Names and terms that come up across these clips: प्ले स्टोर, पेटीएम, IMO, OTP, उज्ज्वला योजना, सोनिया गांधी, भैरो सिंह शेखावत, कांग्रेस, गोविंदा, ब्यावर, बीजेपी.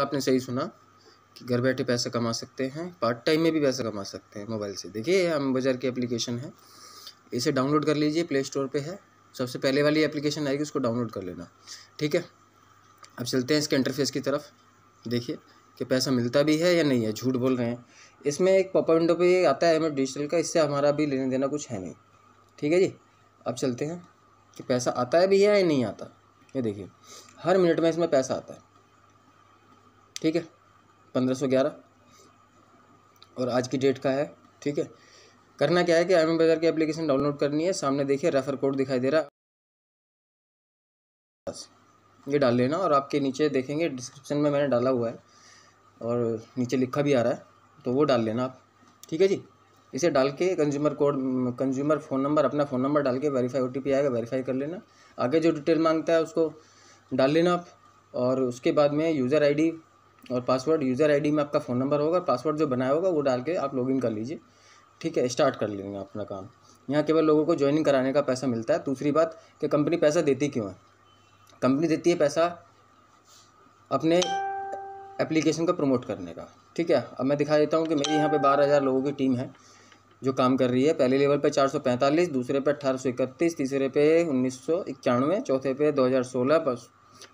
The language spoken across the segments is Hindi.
आपने सही सुना कि घर बैठे पैसा कमा सकते हैं, पार्ट टाइम में भी पैसा कमा सकते हैं मोबाइल से। देखिए हम बाज़ार की एप्लीकेशन है, इसे डाउनलोड कर लीजिए, प्ले स्टोर पे है, सबसे पहले वाली एप्लीकेशन आएगी, उसको डाउनलोड कर लेना। ठीक है, अब चलते हैं इसके इंटरफेस की तरफ। देखिए कि पैसा मिलता भी है या नहीं है, झूठ बोल रहे हैं। इसमें एक पॉपअप विंडो पे आता है IMO डिजिटल का, इससे हमारा भी लेने देना कुछ है नहीं। ठीक है जी, अब चलते हैं कि पैसा आता है भी है या नहीं आता। ये देखिए हर मिनट में इसमें पैसा आता है। ठीक है, 1511 और आज की डेट का है। ठीक है, करना क्या है कि IMO बाज़ार की एप्लीकेशन डाउनलोड करनी है। सामने देखिए रेफ़र कोड दिखाई दे रहा है, ये डाल लेना। और आपके नीचे देखेंगे डिस्क्रिप्शन में मैंने डाला हुआ है और नीचे लिखा भी आ रहा है, तो वो डाल लेना आप। ठीक है जी, इसे डाल के consumer code, consumer phone number, अपना फ़ोन नंबर डाल के वेरीफाई OTP आएगा, वेरीफाई कर लेना। आगे जो डिटेल मांगता है उसको डाल लेना आप। और उसके बाद में यूज़र ID और पासवर्ड, यूज़र ID में आपका फ़ोन नंबर होगा, पासवर्ड जो बनाया होगा वो डाल के आप लॉगिन कर लीजिए। ठीक है, स्टार्ट कर लेंगे अपना काम। यहाँ केवल लोगों को ज्वाइनिंग कराने का पैसा मिलता है। दूसरी बात कि कंपनी पैसा देती क्यों है, कंपनी देती है पैसा अपने एप्लीकेशन को प्रमोट करने का। ठीक है, अब मैं दिखा देता हूँ कि मेरी यहाँ पे 12,000 लोगों की टीम है जो काम कर रही है। पहले लेवल पे 445, दूसरे पे 1831, तीसरे पे 1991, चौथे पे 2016,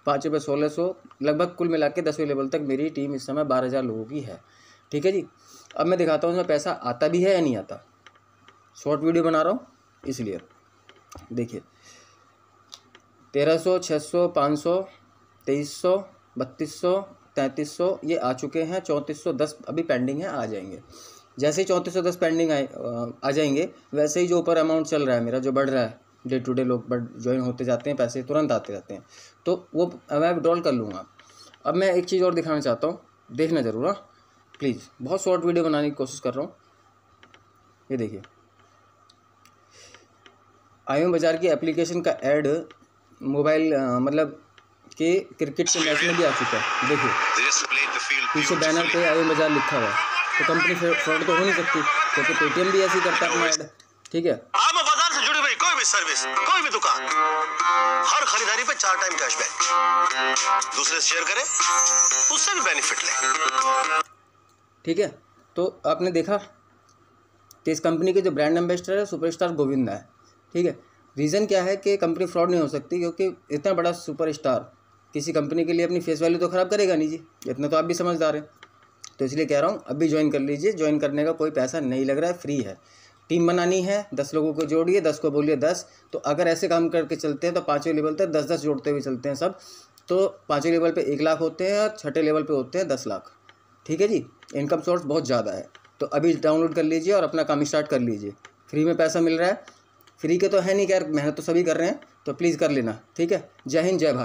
पाँचवें पे 1600। लगभग कुल मिला के 10वें लेवल तक मेरी टीम इस समय 12,000 लोगों की है। ठीक है जी, अब मैं दिखाता हूँ इसमें पैसा आता भी है या नहीं आता। शॉर्ट वीडियो बना रहा हूँ इसलिए। देखिए 1300, 600, 500, 2300, 3200, 3300 ये आ चुके हैं। 3410 अभी पेंडिंग है, आ जाएंगे। जैसे ही 3410 पेंडिंग आ जाएंगे वैसे ही जो ऊपर अमाउंट चल रहा है मेरा, जो बढ़ रहा है डे टू डे, लोग ज्वाइन होते जाते हैं, पैसे तुरंत आते रहते हैं, तो वो मैं विड्रॉल कर लूँगा। अब मैं एक चीज़ और दिखाना चाहता हूँ, देखना ज़रूर हाँ प्लीज़, बहुत शॉर्ट वीडियो बनाने की कोशिश कर रहा हूँ। ये देखिए IMO बाज़ार की एप्लीकेशन का एड मोबाइल मतलब कि क्रिकेट के मैच में भी आ चुका है। देखिए पीछे बैनर पे IMO बाज़ार लिखा हुआ है, तो कंपनी फ्रॉड तो हो नहीं सकती क्योंकि पेटीएम भी ऐसी करता है अपना ऐड। ठीक है, IMO बाज़ार से जुड़ी हुई कोई भी सर्विस, कोई भी दुकान, हर खरीदारी पे 4 टाइम कैशबैक, दूसरे से शेयर करें उससे भी बेनिफिट लें। ठीक है, तो आपने देखा कि इस कंपनी के जो ब्रांड एम्बेसडर है सुपरस्टार गोविंदा है। ठीक है, रीज़न क्या है कि कंपनी फ्रॉड नहीं हो सकती, क्योंकि इतना बड़ा सुपरस्टार किसी कंपनी के लिए अपनी फेस वैल्यू तो ख़राब करेगा नहीं जी, इतना तो आप भी समझदार हैं। तो इसलिए कह रहा हूँ अभी ज्वाइन कर लीजिए, ज्वाइन करने का कोई पैसा नहीं लग रहा है, फ्री है। टीम बनानी है, 10 लोगों को जोड़िए, 10 को बोलिए 10, तो अगर ऐसे काम करके चलते हैं तो 5वें लेवल तक 10-10 जोड़ते हुए चलते हैं सब, तो 5वें लेवल पर 1 लाख होते हैं और 6ठे लेवल पर होते हैं 10 लाख। ठीक है जी, इनकम सोर्स बहुत ज़्यादा है, तो अभी डाउनलोड कर लीजिए और अपना काम स्टार्ट कर लीजिए। फ्री में पैसा मिल रहा है, फ्री के तो है नहीं, खैर मेहनत तो सभी कर रहे हैं, तो प्लीज़ कर लेना। ठीक है, जय हिंद जय भारत।